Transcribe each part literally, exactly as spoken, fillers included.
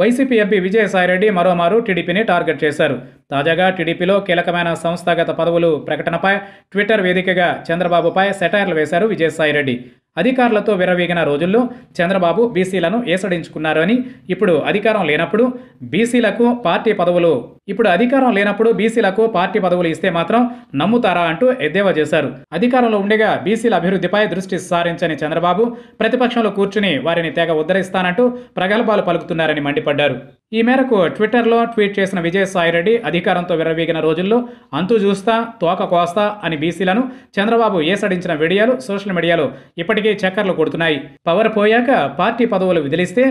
YCP MP Vijaya Sai Reddy మరోమారు టీడీపీని target చేశారు. తాజాగా టీడీపీలో కీలకమైన సంస్థాగత పదవులు ప్రకటనపై ట్విట్టర్ వేదికగా చంద్రబాబుపై సెటైర్లు వేశారు విజయ సాయిరెడ్డి. అధికారులతో విరవీగిన రోజుల్లో చంద్రబాబు బీసీలను ఏసడించుకున్నారు అని, ఇప్పుడు అధికారం లేనప్పుడు బీసీలకు పార్టీ పదవులు ఇప్పుడు అధికారం లేనప్పుడు బీసీలకు పార్టీ పదవులు ఇస్తే మాత్రం నమ్ముతారా అంటూ ఎద్దేవా చేశారు. అధికారంలో ఉండగా బీసీల అభివృద్ధిపై దృష్టి సారించని చంద్రబాబు ప్రతిపక్షంలో కూర్చుని వారిని తెగ ఉద్ధరిస్తానంటూ ప్రగల్భాలు పలుకుతున్నారని మండిపడ్డారు. ఈ మేరకు ట్విట్టర్లో ట్వీట్ చేసిన విజయ సాయిరెడ్డి, అధికారంతో విర్రవీగిన రోజుల్లో అంతు చూస్తా తోక కోస్తా అని బీసీలను చంద్రబాబు ఏసడించిన వీడియోలు సోషల్ మీడియాలో ఇప్పటికీ చక్కర్లు కొడుతున్నాయి. పవర్ పోయాక పార్టీ పదవులు విదిలిస్తే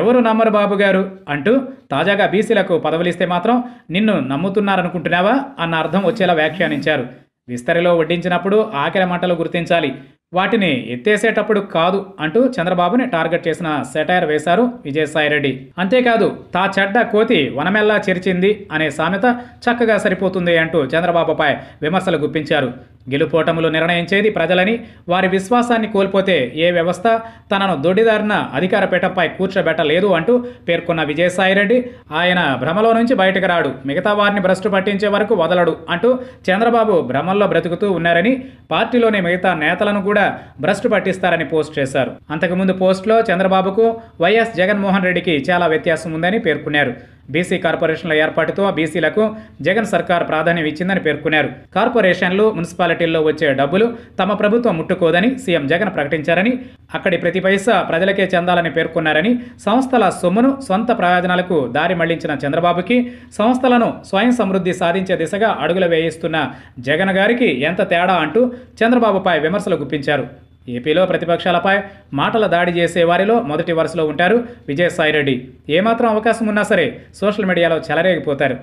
ఎవరు నమ్మరు బాబు గారు అంటూ, తాజాగా బీసీలకు పదవులిస్తే మాత్రం నిన్ను నమ్ముతున్నారనుకుంటున్నావా అన్న అర్థం వచ్చేలా వ్యాఖ్యానించారు. విస్తరిలో వడ్డించినప్పుడు ఆఖరి మంటలు గుర్తించాలి, వాటిని ఎత్తేసేటప్పుడు కాదు అంటూ చంద్రబాబుని టార్గెట్ చేసిన సెటైర్ వేశారు విజయసాయిరెడ్డి. అంతేకాదు, తా చెడ్డ కోతి వనమెల్లా చెరిచింది అనే సామెత చక్కగా సరిపోతుంది అంటూ చంద్రబాబుపై విమర్శలు గుప్పించారు. గెలుపోటములు నిర్ణయించేది ప్రజలని, వారి విశ్వాసాన్ని కోల్పోతే ఏ వ్యవస్థ తనను దొడ్డిదారిన అధికార పీఠంపై కూర్చోబెట్టలేదు అంటూ పేర్కొన్న విజయసాయిరెడ్డి, ఆయన భ్రమలో నుంచి బయటకు రాడు, మిగతా వారిని భ్రష్టు పట్టించే వరకు వదలడు అంటూ చంద్రబాబు భ్రమల్లో బ్రతుకుతూ ఉన్నారని, పార్టీలోని మిగతా నేతలను కూడా భ్రష్టు పట్టిస్తారని పోస్ట్ చేశారు. అంతకుముందు పోస్టులో చంద్రబాబుకు వైఎస్ జగన్మోహన్ రెడ్డికి చాలా వ్యత్యాసం ఉందని పేర్కొన్నారు. బీసీ కార్పొరేషన్ల ఏర్పాటుతో బీసీలకు జగన్ సర్కార్ ప్రాధాన్యం ఇచ్చిందని పేర్కొన్నారు. కార్పొరేషన్లు, మున్సిపాలిటీల్లో వచ్చే డబ్బులు తమ ప్రభుత్వం ముట్టుకోదని సీఎం జగన్ ప్రకటించారని, అక్కడి ప్రతి పైసా ప్రజలకే చెందాలని పేర్కొన్నారని, సంస్థల సొమ్మును సొంత ప్రయోజనాలకు దారి మళ్లించిన చంద్రబాబుకి, సంస్థలను స్వయం సమృద్ధి సాధించే దిశగా అడుగులు వేయిస్తున్న జగన్ గారికి ఎంత తేడా అంటూ చంద్రబాబుపై విమర్శలు గుప్పించారు. ఏపీలో ప్రతిపక్షాలపై మాటల దాడి చేసే వారిలో మొదటి వరుసలో ఉంటారు విజయసాయిరెడ్డి. ఏమాత్రం అవకాశం ఉన్నా సరే సోషల్ మీడియాలో చెలరేగిపోతారు.